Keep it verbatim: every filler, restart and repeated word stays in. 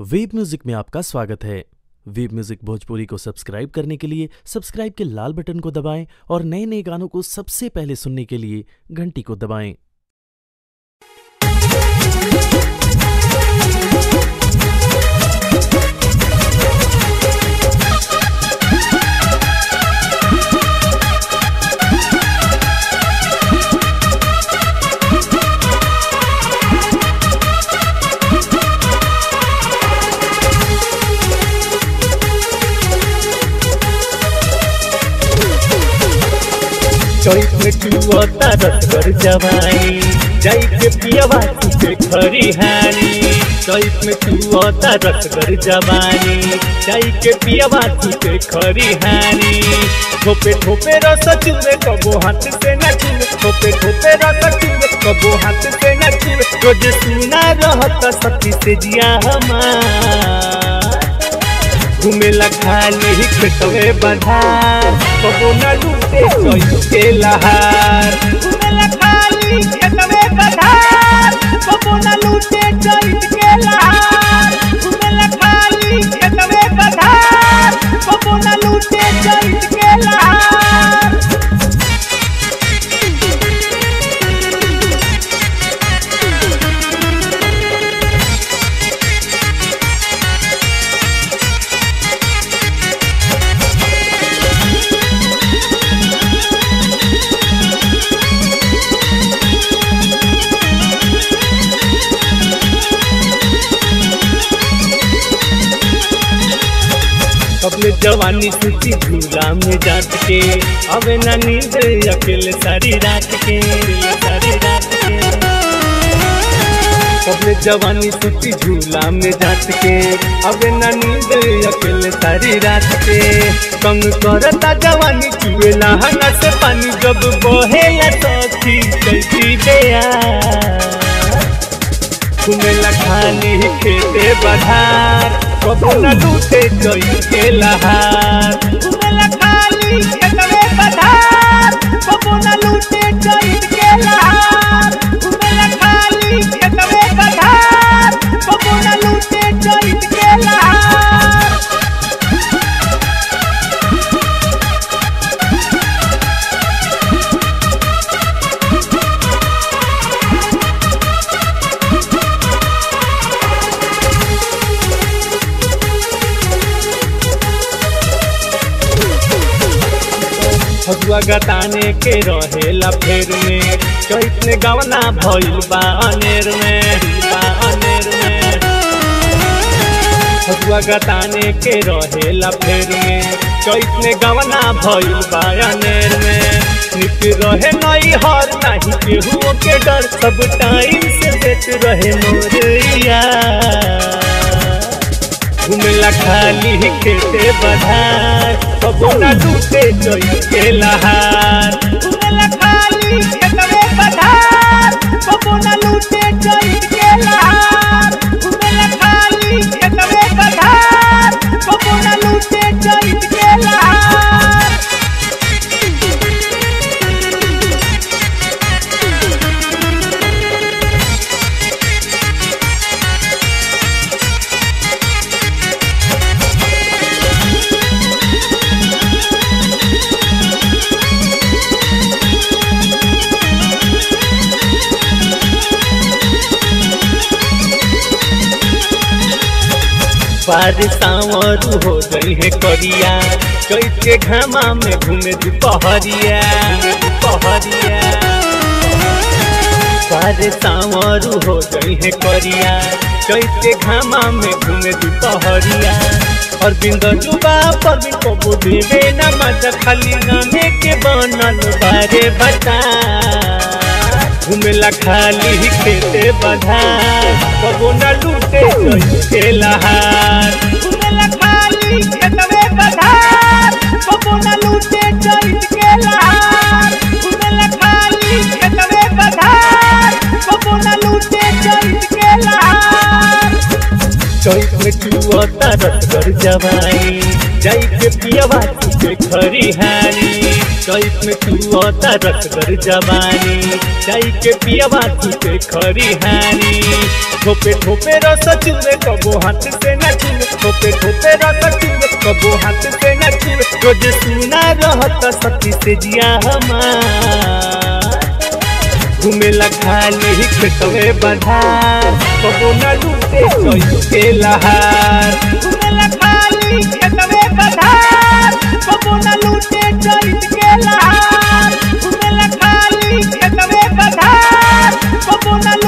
Web music में आपका स्वागत है। वेब म्यूजिक भोजपुरी को सब्सक्राइब करने के लिए सब्सक्राइब के लाल बटन को दबाएं और नए नए गानों को सबसे पहले सुनने के लिए घंटी को दबाएं। चौक में तू तारत कर जवानी जाई के पियावा तुके खरिहानी। चौक में तू तारत कर जवानी जाई के पियावा तुके खरिहानी। ठोपे ठोपे रस चुले कबो हाथ से न चुले। ठोपे ठोपे रस चुले कबो हाथ से न चुले। रोज सुना रहता सखी से जिया हमार घूमेला खाली खेतवे बंधा कबो न लूटे कोई के लहार। घूमेला खाली खेतवे बंधा कबो न लूटे कोई के लहार। घूमेला खाली खेतवे बंधा कबो न लूटे कोई के लहार। अपने जवानी सुती झूला में जात के अबे ना नींद अकेले सारी रात के। अपने जवानी सुती झूला में जात के अबे ना नींद अकेले सारी रात के। तंग करता जवानी चुएला हना से पानी जब बहेला सखी कैसी दया। घूमेला खाली खेते बधार कबो न लूटे कोई के लहार। घूमेला खाली खेतवे बधार कबो न लूटे कोई के लहार। घूमेला खाली खेतवे बधार कबो न लूटे कोई के लहार। हजुआ गताने के रहेला फेर में चैत में गवना भइल बा अनेर में। हजुआ गताने के रहेला फेर में चैत में गवना भइल बा अनेर में। नित रहे नई हर नाही केहू के डर सब टाइम से देत रहे मोरैया। घूमेला खाली खेते बधार कबो न लूटे कोई के लहार। घूमेला खाली खेतवे बधार कबो न लूटे कोई के लहार। घूमेला खाली खेतवे बधार कबो न लूटे कोई के लहार। बारिशावर हो गई है करिया चैत के घामा में घूमे दुपहरिया। बारिशावर हो गई है करिया चैत के घामा में घूमे दुपहरिया। अरविंद अजूबा परवीन कबो देवे ना मजा खाली गाने के बनल बारे बता। घूमेला खाली खेते बधार कबो न लूटे कोई के लहार। घूमेला खाली खेतवे बधार कबो न लूटे कोई के लहार। घूमेला खाली खेतवे बधार कबो न लूटे कोई के लहार। चल में तू तरस कर जवाई जाइके पियावा के खरिहानी जाइक में तू तरस कर जवानी जाइके पियावा के खरिहानी ठोपे ठोपे रस चुले कबो हाथ से न चुले ठोपे ठोपे रस चुले कबो हाथ से न चुले रोज सुना रहत सखी से जिया हमार घुमेला खाली खेतवे बंधा कबो न लूटे कोई के लहार घुमेला खाली खेतवे बंधा कबो न लूटे कोई के लहार घुमेला खाली खेतवे बंधा कबो न